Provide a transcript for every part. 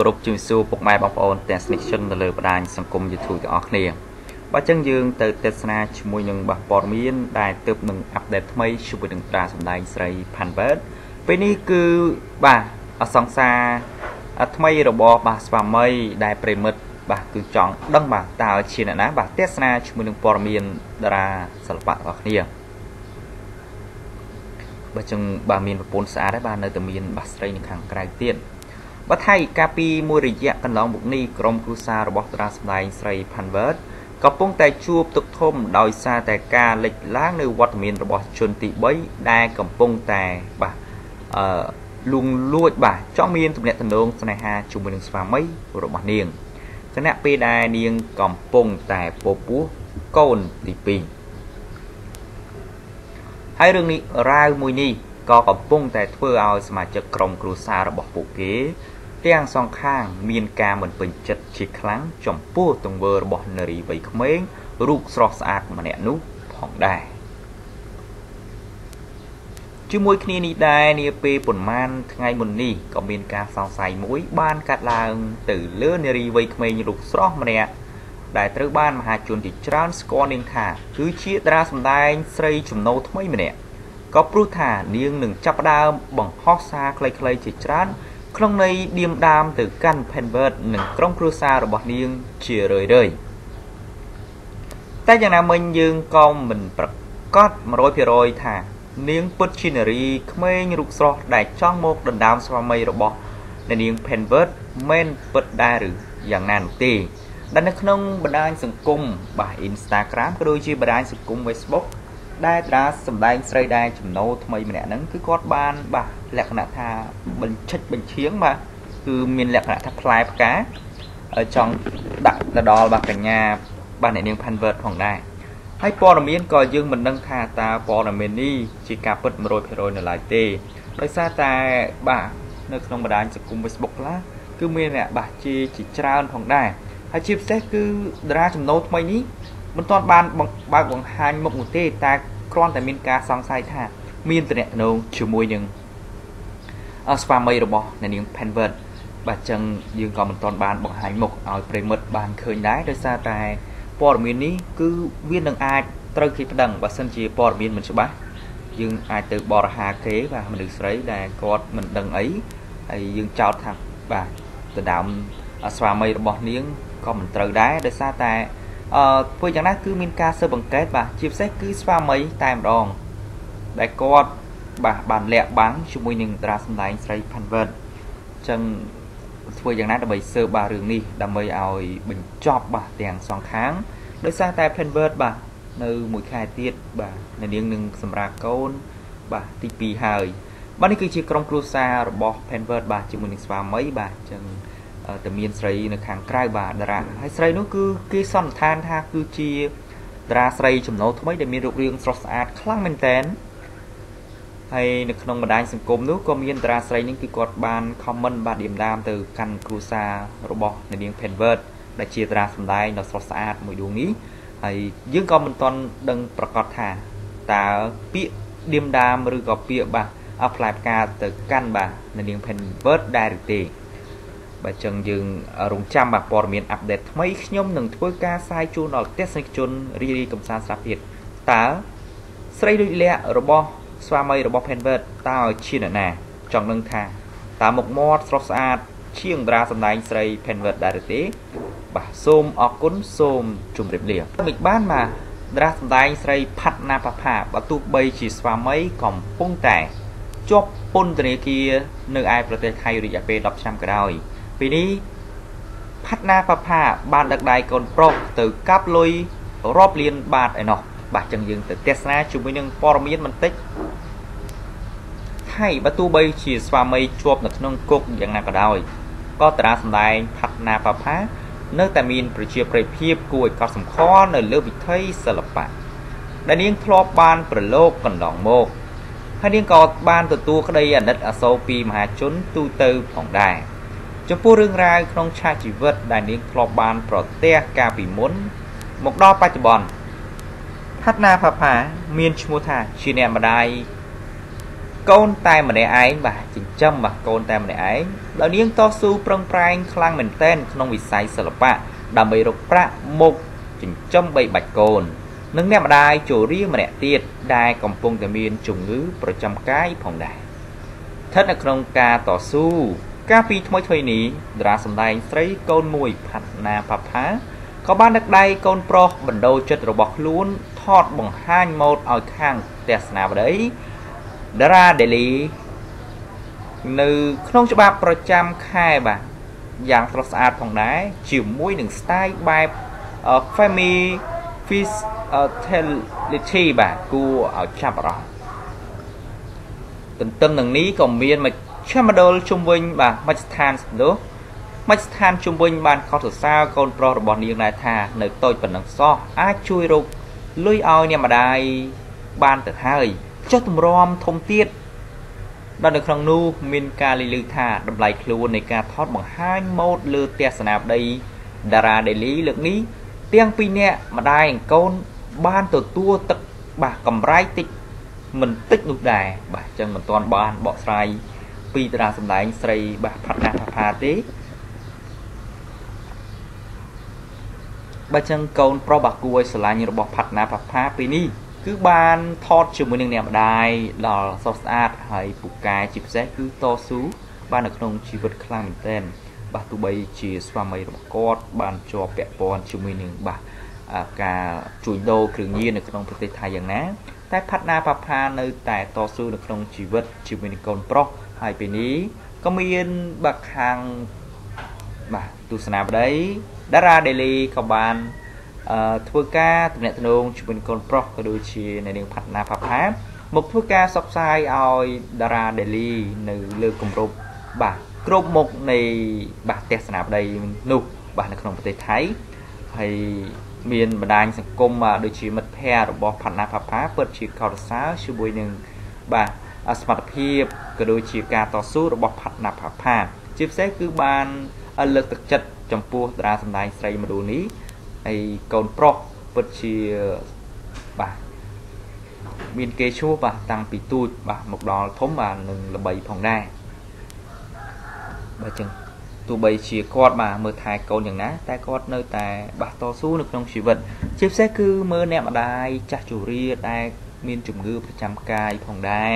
បាទចឹងបាទមានប្រពន្ធស្អាតហើយបាទនៅតែមានបាសស្រីនៅខាងក្រៅទៀត ហើយរឿងនេះរាវមួយនេះក៏កំពុងតែធ្វើឲ្យសមាជិកក្រុមគ្រួសាររបស់ពួកគេទាំងសងខាងមានការមិនពេញចិត្តជាខ្លាំងចំពោះទង្វើរបស់នារីវ័យក្មេងរូបស្រស់ស្អាតម្នាក់នោះផងដែរ ដែលត្រូវបានមហាជនជាច្រើនស្គាល់នាងថាគឺជាតារាសម្ដែងស្រីចំណូលថ្មីម្នាក់ក៏ព្រោះថានាងនឹងចាប់ផ្ដើមបង្ហោះសារខ្លីៗជាច្រើនក្នុងន័យ ដែលនៅក្នុងបណ្ដាញសង្គមបាទ Instagram ក៏ដូចជាបណ្ដាញសង្គម Facebook ដែលតារាសម្ដែងស្រីដែរចំណូលថ្មីម្នាក់ហ្នឹងគឺគាត់បានបាទលក្ខណៈថាបញ្ឆិចបញ្ឆៀងបាទគឺមានលក្ខណៈថាប្លែកផ្កាចង់ដាក់ទៅដល់បាទកញ្ញាបាទអ្នកនាង Facebook ខ្លះគឺមានអ្នកបាទជាច្រើនផងដែរ ហើយជាពិសេសគឺតារាចំណូលថ្មីនេះមិនទាន់បានបង្ហាញមុខនោះទេតែគ្រាន់តែមានការសង្ស័យថាមានតំណែងជាមួយនឹងស្វាមីរបស់នាង ក៏មិនត្រូវដែរដោយសារតែធ្វើយ៉ាងណាគឺមានការស៊ើបអង្កេតបាទជាពិសេសគឺស្វាមីតែម្ដងដែលគាត់បាទបានលាក់បាំងជាមួយនឹងតារាសម្ដែងស្រី តែមានស្រីនៅខាងក្រៅបាទតារាហើយស្រីនោះគឺគេសន្និដ្ឋានថាគឺជាតារាស្រីចំណូលថ្មីដែលមានរូបរាងស្រស់ស្អាតខ្លាំងមែនតើហើយនៅក្នុងបណ្ដាញសង្គមនោះក៏មានតារាស្រីនឹងគឺគាត់បានខមមិនបាទ បាទចឹងយើងរងចាំបាទព័ត៌មានអាប់ដេតថ្មីខ្ញុំនឹងធ្វើការស្រាវជ្រាវដល់ទស្សនិកជនរីករាយកំសាន្តស្រាប់ទៀតតើស្រីដូចលក្ខរបស់ស្វាមីរបស់ ផាត់ណាប៉ាប៉ាបានដឹកដៃកូនប្រុសទៅកាប់លុយរាប់លានបាតឯណោះបាទចឹងយើងទៅទស្សនាជាមួយនឹងព័ត៌មានបន្តិចហើយបើទោះបីជាស្វាមីជាប់នៅក្នុងគុកយ៉ាងណាក៏ដោយក៏តារាសម្ដែងផាត់ណាប៉ាប៉ានៅតែមានប្រជាប្រិយភាពគួរឲ្យកត់សម្គាល់នៅលើវិថីសិល្បៈដែលនាងធ្លាប់បានប្រឡូកកណ្ដងមកហើយនាងក៏បានទទួលក្តីអាណិតអាសូរពីមហាជនទូទៅផងដែរ ចំពោះរឿងរ៉ាវក្នុងឆាកជីវិតដែលនាងធ្លាប់បានប្រទះកាលពីមុនមកដល់បច្ចុប្បន្ន ផាត់ណាប៉ាប៉ាមានឈ្មោះថាជាអ្នកម្ដាយ Con tay mình để ai mà chỉ chăm mà con tay mình để ai là những to su prang prang khang mình tên không bị sai sờ lọp đàm bị rục pra một chỉ chăm bị bạch cồn nâng nét mà đai chủ ri mà đẹp tiệt đai còn phong tây miền trùng ngữ pro trăm cái phòng đài thất là không ca to su ca phi mới thuê ní ra sầm đai thấy con mùi Pat Napapa có ban đất đai con pro mình đâu chết rồi bọc luôn thọt bằng 21 ở khang test nào đấy đã ra để lý nữ không cho ba pro trăm khai bà dạng trót sát phòng đáy chịu mũi đừng style by family fidelity bà cua ở chạm rõ tình tâm đằng ní còn miên mà chạm đồ chung vinh bà mạch than nữa mạch than chung vinh bạn khó thử sao con pro đồ bọn điện lại thà nơi tôi phần đằng so ai chui rục lưới oi nè mà đài ban từ hai chất rom thông tiết đã được rằng nu mình ca lì lư thả đập lại luôn này ca thoát bằng 21 lư tia sạp đây đã ra để lý lực ní tiếng pin nhẹ mà đai con ban từ tua tật bà cầm rái tích mình tích ngược đài bà chân mình toàn ban bỏ sai pita sầm đánh say bà Pat Napapa tí bà chân con pro bà cua sờ lại như bà Pat Napapa pini cứ ban thọt chụp với những nẻo đài là sọt sát hay bục cái chụp xét cứ to sú ban được nông chỉ vật khang mình tên bà tụi bay chỉ xoa mày một cốt ban cho kẹt bòn chụp với những bà cả chuối đô thường nhiên được nông thực tế thay dạng ná tại Pat Napapa nơi tại to sú được nông chỉ vật chụp với những con pro hay bên ý có miên bạc hàng bà tụi snap đấy đã ra daily các bạn thưa ca tụi mẹ thân chụp mình con pro có đôi chia này đường Pat Napapa một thưa ca sắp sai oi dara daily nữ lừa cùng rộp bà rộp một này bà test snap đây nụ bà là không thể thấy hay miền mà đang sẵn công mà đôi chia mật phe rồi bỏ Pat Napapa bớt chia cầu sáu siêu bùi nương bà smart phe có đôi chia ca to số rồi bỏ Pat Napapa chip xét cứ ban lực thực chất trong pua ra sân đài xây mà đồ ní ai con pro vật chi bà miền kê số bà tăng bị tụt bà một đòn thốn bà là bảy phòng đa bà chừng tụi bảy chia con bà mơ thai câu những ná tai con nơi tài bà to số được trong chỉ vật chiếc xe cứ mơ nẹm ở đài cha chủ ri đài miền trùng ngư trăm cài phòng đa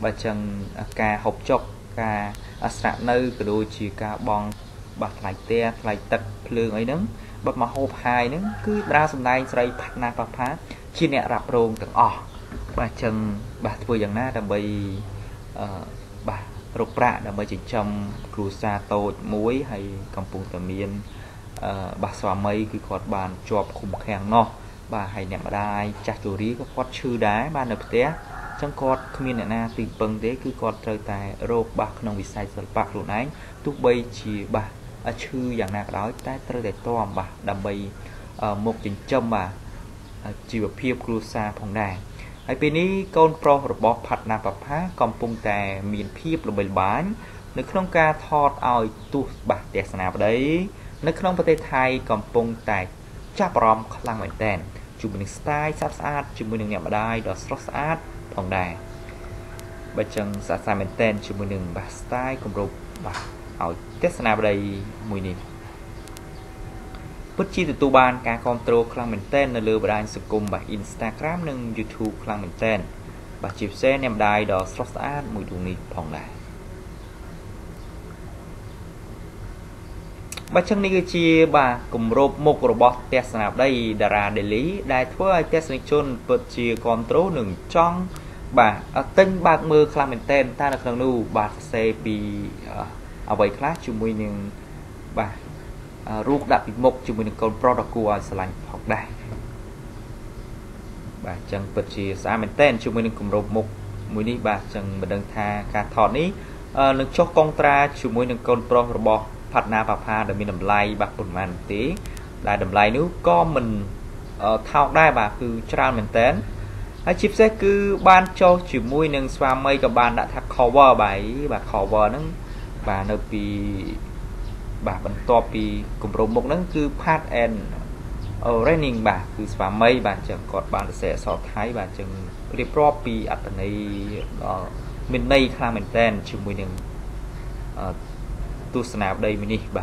bà chừng ca học chọc ca sạn nơi cái đôi chia ca bong bà lại te lại tật lương ấy nấm bất mà hộp hai nữa cứ ra sân đai say Pat Napapa chi nè rạp rôn từng bà chân bà vừa dần na đầm bì bà rục rạ đầm bì chỉnh châm cruza tô muối hay cầm phùng tầm miên bà xóa mây cứ còn bàn chọp khủng khèng no bà hay nè bà đai chặt chủ rí có con chư đá ba nập té trong con không miên nè na tùy bần thế cứ còn trời tài rộp bạc nông bị sai sờ bạc luôn ánh tu bay chỉ bà chư dạng nào đó tay tôi để to mà đầm bì một chỉnh châm mà chỉ vào phía cruza phòng đài ai bên đi con pro robot Pat Napapa còn pung tè miền phía là bên bán nếu không ca thọt oi tu bạc để nào đấy nếu không có thể thay còn pung tè cha prom lang mảnh tèn chụp mình style sát sát chụp mình nhẹ mà đai đó sát phòng đài bây chân sát sát mảnh tèn chụp mình đừng bạc style cùng rụp bạc ở test nào đây mùi này bất chi từ tu ban ca control khlang mình tên là lừa bà sự cùng bà Instagram nâng YouTube khlang mình tên bà chịu xe nèm đài đó sốt sát mùi tù này phòng lại bà chân này chia bà cùng rộp một robot test nào đây đã ra để lý đại thuở test này chôn bất chia control nâng trong bà tên bạc mơ khlang mình tên ta là khlang lưu bà xe bị ở vậy class chúng mình nhưng bà ruột đã bị mục chúng mình còn product của slime học đại bà chẳng vật gì ra mình tên chúng mình cùng rộp mục mũi đi bà chẳng mình đang tha cả thọ ní lực cho contra chúng mình còn product bọt Pat Napapa để mình làm like bạc buồn màn tí là đầm like nếu có mình thao đai bà cứ cho mình tên hãy chip sẽ cứ ban cho chúng mình nâng xoa mây các bạn đã thắc cover bảy bà cover nâng bà nơi bị bà vẫn to bị cùng rộp một nắng cứ Pat and Raining bà cứ xóa mây bà chẳng còn bạn sẽ so thái bà chẳng rip rộp bị ở tầng này mình đây khang mình tên chừng mùi nâng tu snap đây mình đi bà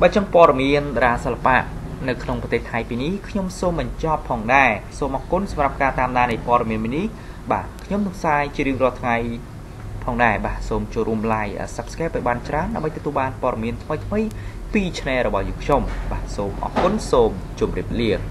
bà trong bò miền ra xa lạ nơi không có thể thay bình ý khi nhóm số mình cho phòng đài số mọc cốn xa rạp ca tam đa này bò miền mình đi bà nhóm thông sai chưa đi rọt ngày phòng đài bà xôm cho rùm like subscribe với bàn tráng đã mấy tư bàn bò miền thoái thuế tuy channel là bảo dục chồng bà xôm ọc cốn xôm chùm đẹp liền